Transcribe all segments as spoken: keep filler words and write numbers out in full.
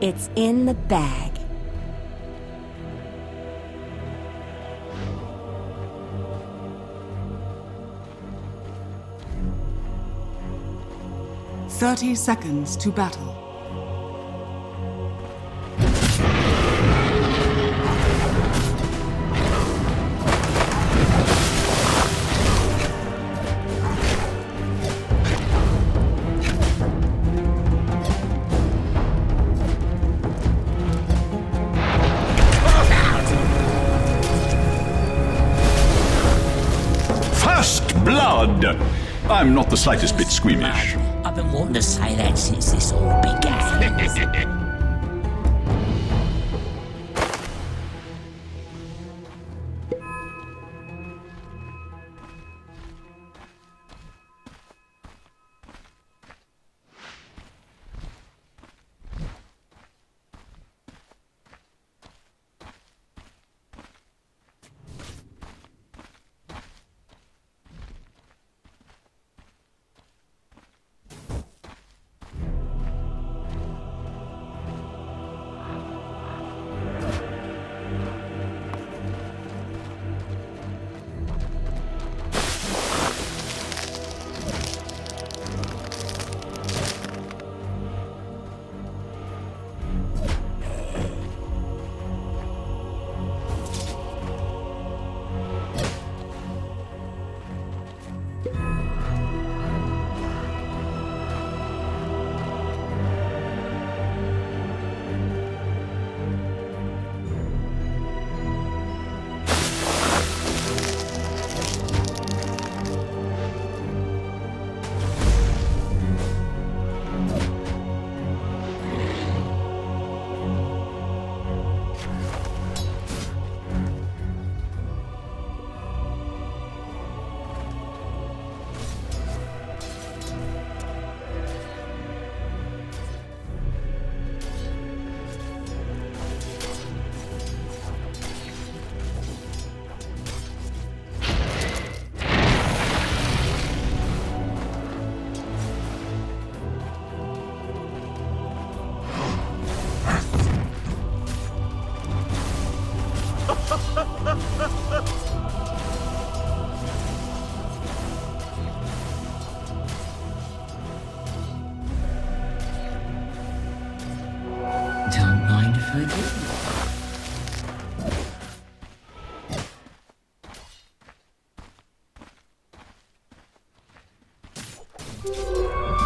It's in the bag. Thirty seconds to battle. I'm not the slightest bit squeamish. I've been wanting to say that since this all began.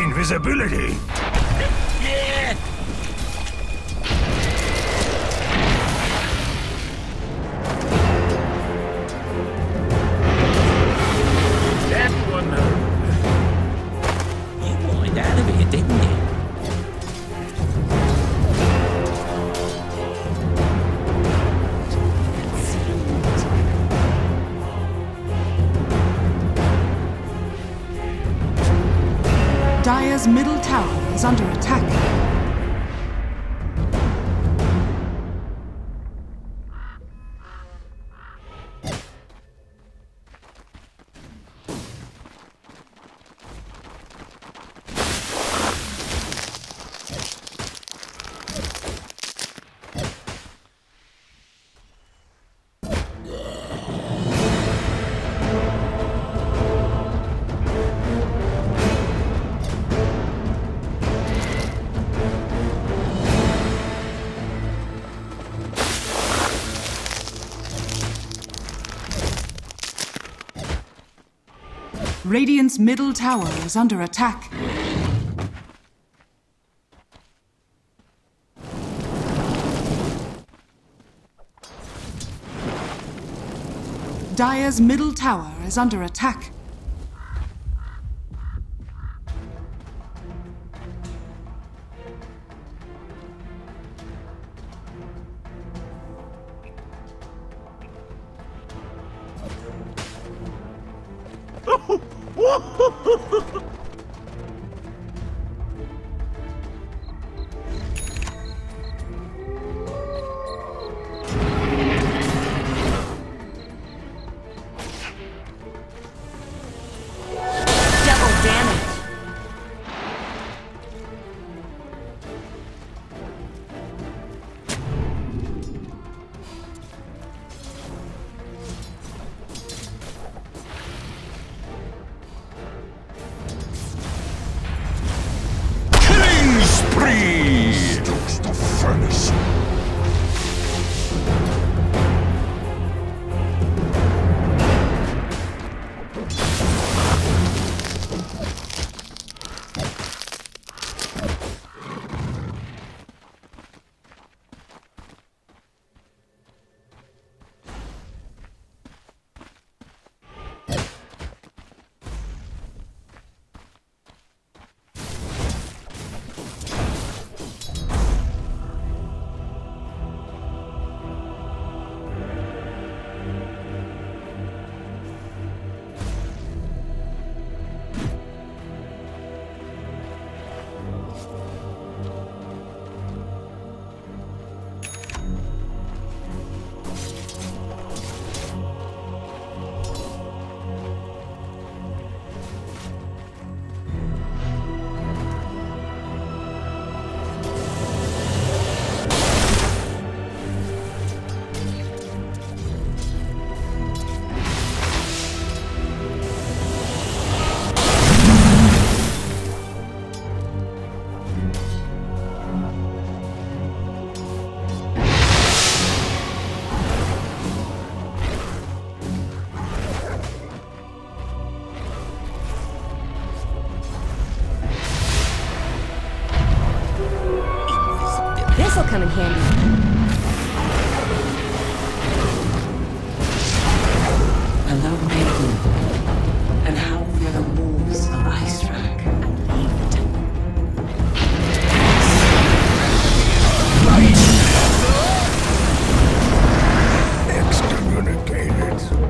Invisibility. Yeah. That one. You wanted out of it, didn't you? Dire's middle tower is under attack. Radiant's middle tower is under attack. Dire's middle tower is under attack.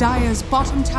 Dire's bottom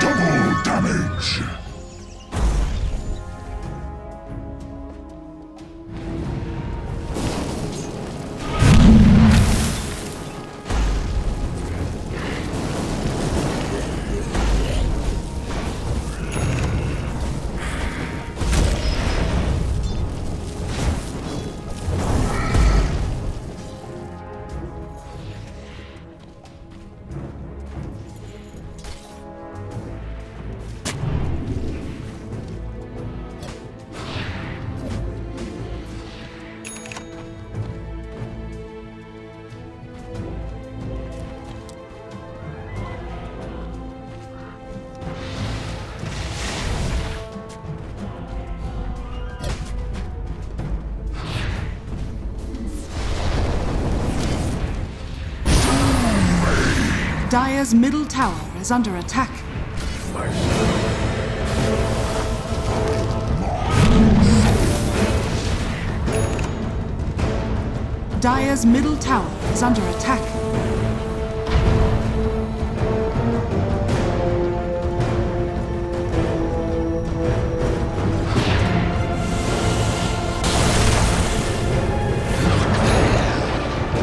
Double damage! Dire's middle tower is under attack. Dire's middle tower is under attack. Dire's bottom tower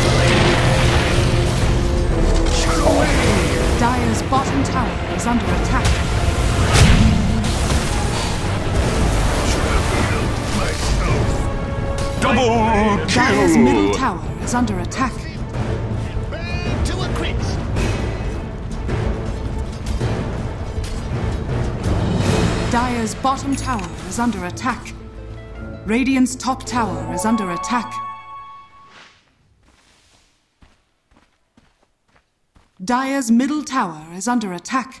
is under attack. Double kill! Dire's middle tower is under attack. Dire's bottom tower is under attack. Radiant's top tower is under attack. Dire's middle tower is under attack.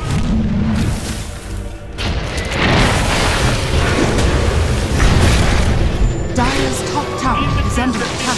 Dire's top tower is under attack.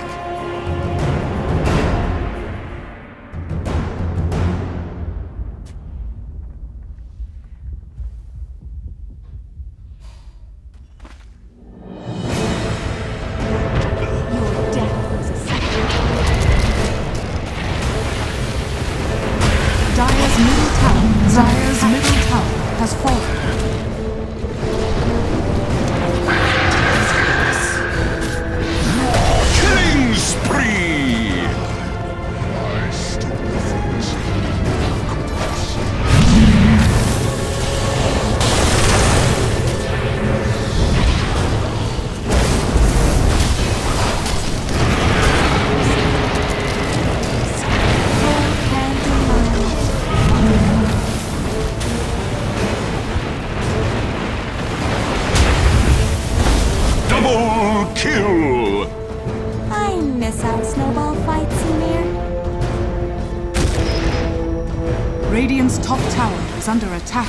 Radiant's top tower is under attack.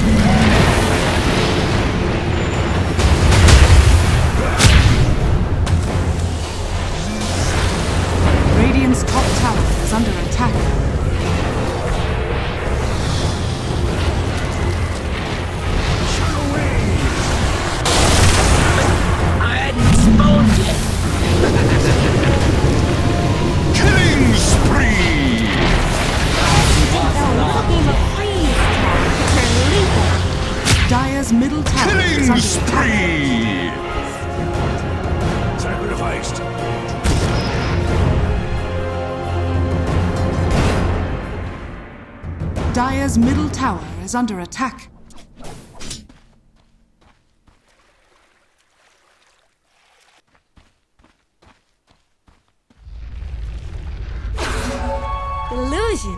Dire's middle tower is under attack. Illusion.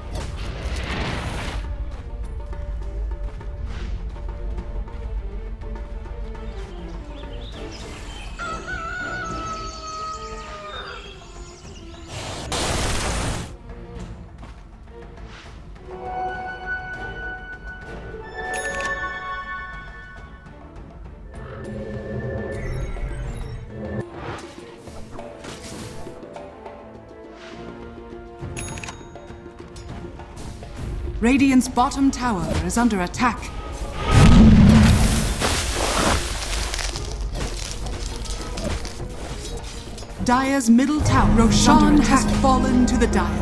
Radiant's bottom tower is under attack. Dire's middle tower, Roshan, has fallen to the Dire.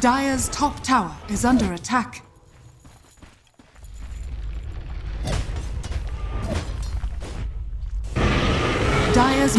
Dire's top tower is under attack. Dire's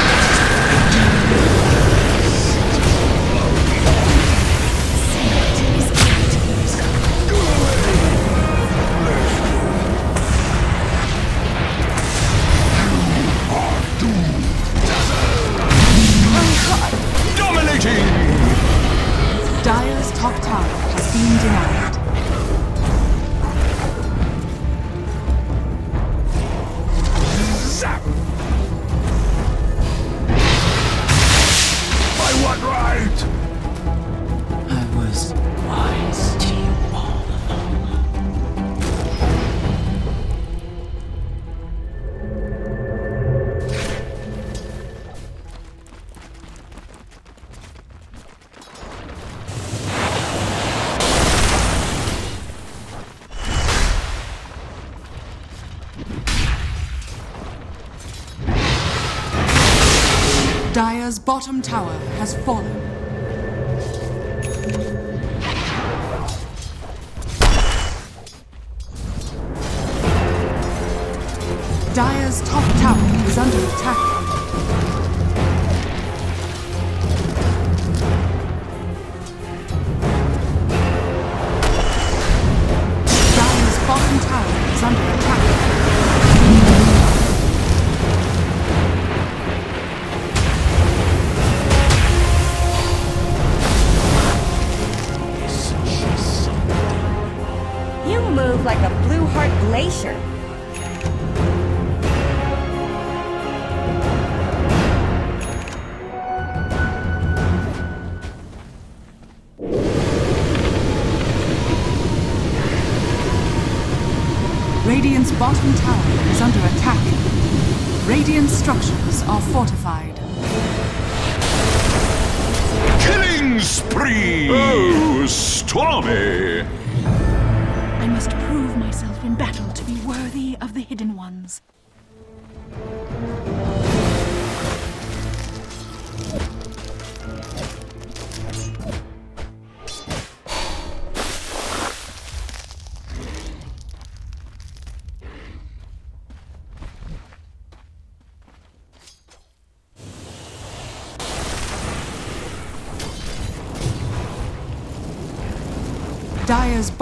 Dire's top tower has been denied. Zap! I was right! I was wise to you all Dire's bottom tower has fallen. Dire's top tower is under attack. Dire's bottom tower is under attack. Like a blue heart glacier. Radiant's bottom tower is under attack. Radiant's structures are fortified. Killing spree! Oh, stormy! I must prove myself in battle to be worthy of the Hidden Ones. Dire's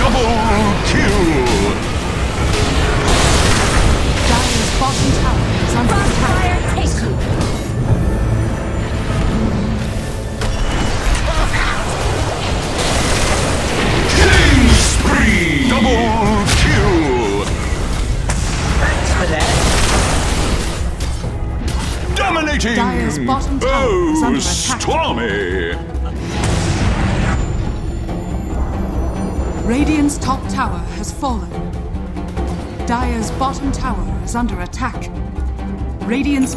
Double kill! Dire's bottom tower is under attack. Fire takes you! Dire's bottom tower oh, is under attack. Stormy! Radiant's top tower has fallen. Dire's bottom tower is under attack. Radiant's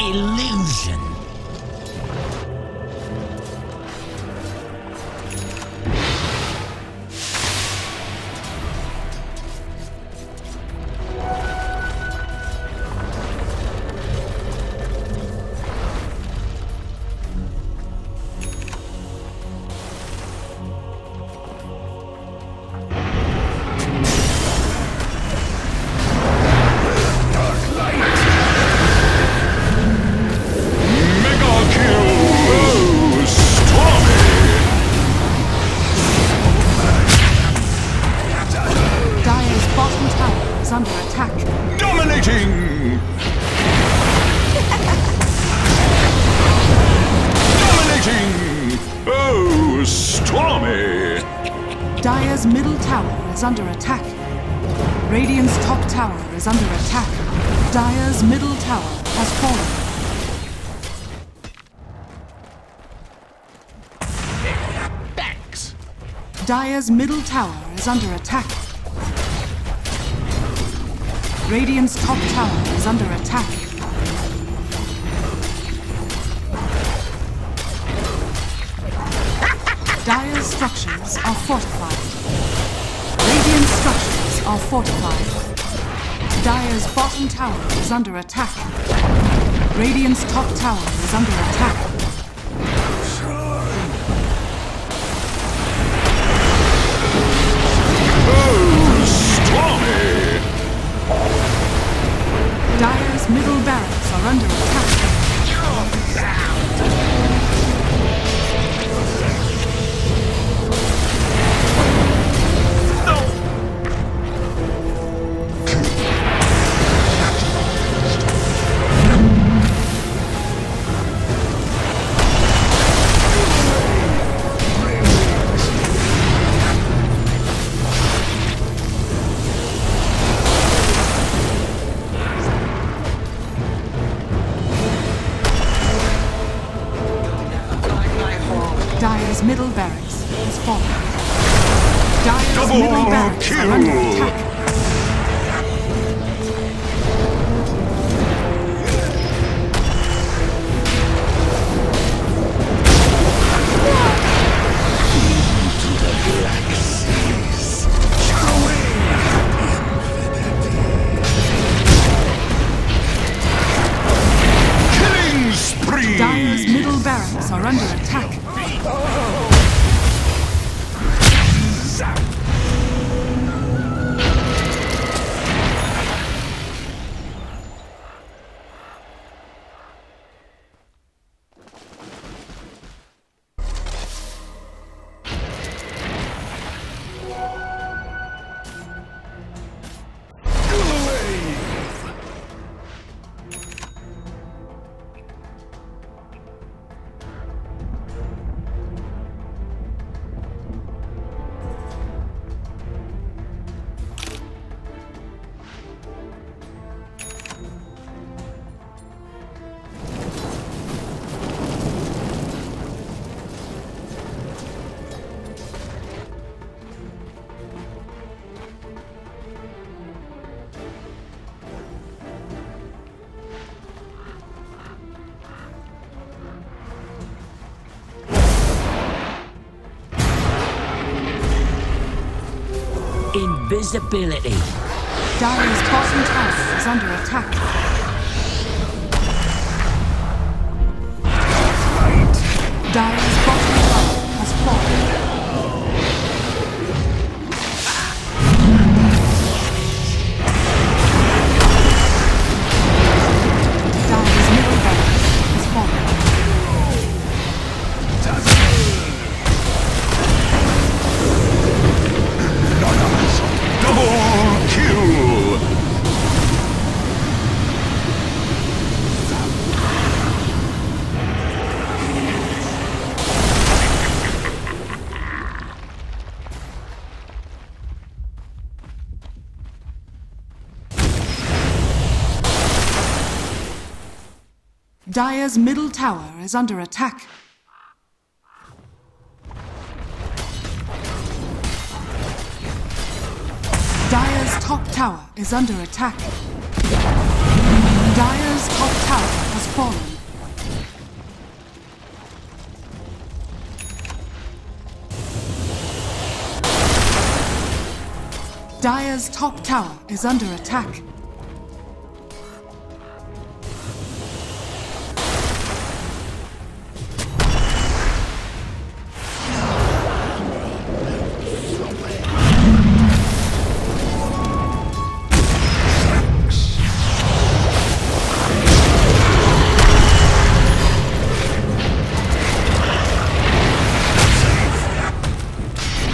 Illusion. Dominating! King. Dominating. Oh, stormy. Dire's middle tower is under attack. Radiant's top tower is under attack. Dire's middle tower has fallen. Dire's middle tower is under attack. Radiant's top tower is under attack. Dire's structures are fortified. Radiant's structures are fortified. Dire's bottom tower is under attack. Radiant's top tower is under attack. Dire's middle barracks are under attack. No. Dire's middle barracks is falling. Dire's Double middle barracks kill. Are under attack. Killing spree! Dire's middle barracks are under attack. Invisibility. Dire's bottom tower is under attack. Right. Dire's bottom tower has fallen. Dire's middle barracks has fallen. Oh. Dire's middle tower is under attack. Dire's top tower is under attack. Dire's top tower has fallen. Dire's top tower is under attack.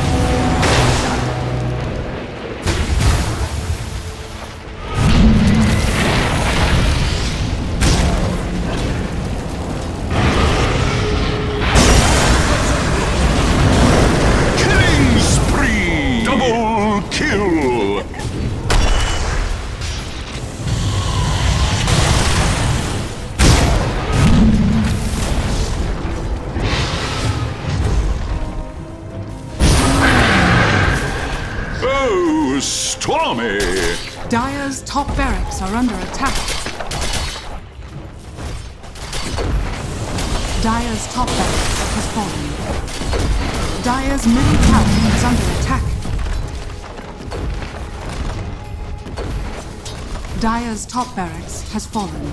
attack. kill! Oh, stormy! Dire's top barracks are under attack. Dire's top barracks has fallen. Dire's middle tower is under attack. Dire's top barracks has fallen.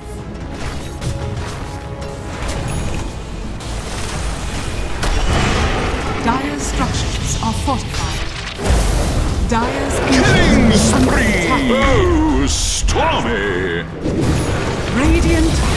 Dire's structures are fortified. Dire's killing spree! Oh, stormy! Radiant